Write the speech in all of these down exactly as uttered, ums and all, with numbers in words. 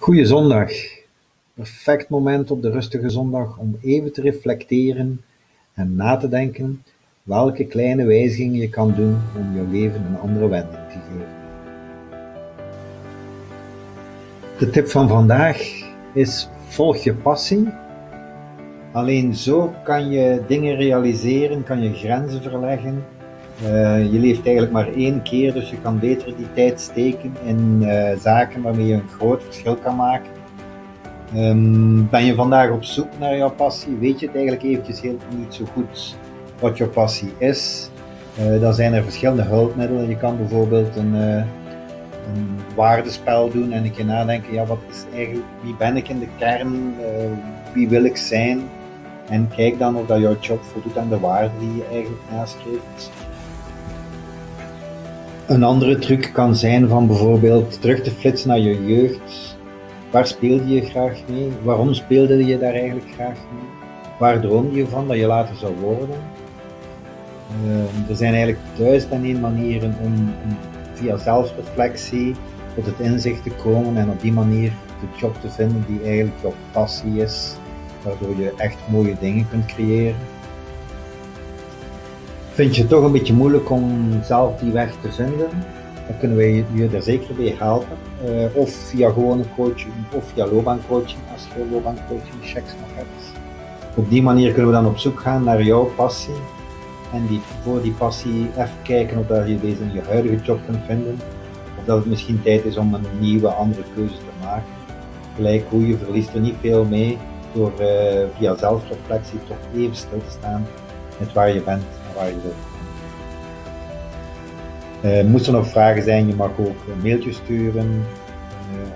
Goeie zondag. Perfect moment op de rustige zondag om even te reflecteren en na te denken welke kleine wijzigingen je kan doen om jouw leven een andere wending te geven. De tip van vandaag is: volg je passie. Alleen zo kan je dingen realiseren, kan je grenzen verleggen. Uh, je leeft eigenlijk maar één keer, dus je kan beter die tijd steken in uh, zaken waarmee je een groot verschil kan maken. Um, ben je vandaag op zoek naar jouw passie? Weet je het eigenlijk eventjes heel, niet zo goed wat jouw passie is? Uh, dan zijn er verschillende hulpmiddelen. Je kan bijvoorbeeld een, uh, een waardespel doen en een keer nadenken, ja, wat is eigenlijk, wie ben ik in de kern, uh, wie wil ik zijn? En kijk dan of dat jouw job voldoet aan de waarde die je eigenlijk nastreeft. Een andere truc kan zijn van bijvoorbeeld terug te flitsen naar je jeugd. Waar speelde je graag mee? Waarom speelde je daar eigenlijk graag mee? Waar droomde je van dat je later zou worden? Uh, er zijn eigenlijk duizend en één manieren om, om via zelfreflectie tot het inzicht te komen en op die manier de job te vinden die eigenlijk jouw passie is, waardoor je echt mooie dingen kunt creëren. Vind je het toch een beetje moeilijk om zelf die weg te vinden, dan kunnen wij je er zeker bij helpen. Uh, of via gewone coaching, of via loopbaancoaching, als je loopbaancoaching checks nog hebt. Op die manier kunnen we dan op zoek gaan naar jouw passie. En die, voor die passie even kijken of dat je deze in je huidige job kunt vinden. Of dat het misschien tijd is om een nieuwe, andere keuze te maken. Gelijk hoe je verliest er niet veel mee door uh, via zelfreflectie toch even stil te staan met waar je bent. Waar je uh, moest er nog vragen zijn, je mag ook een mailtje sturen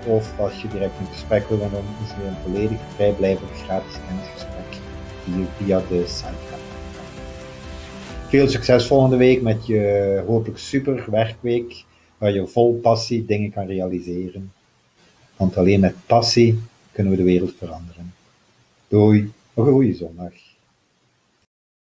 uh, of als je direct een gesprek wil, dan is er een volledig vrijblijvend gratis kennisgesprek die je via de site gaat. Veel succes volgende week met je hopelijk super werkweek waar je vol passie dingen kan realiseren. Want alleen met passie kunnen we de wereld veranderen. Doei, nog een goede zondag.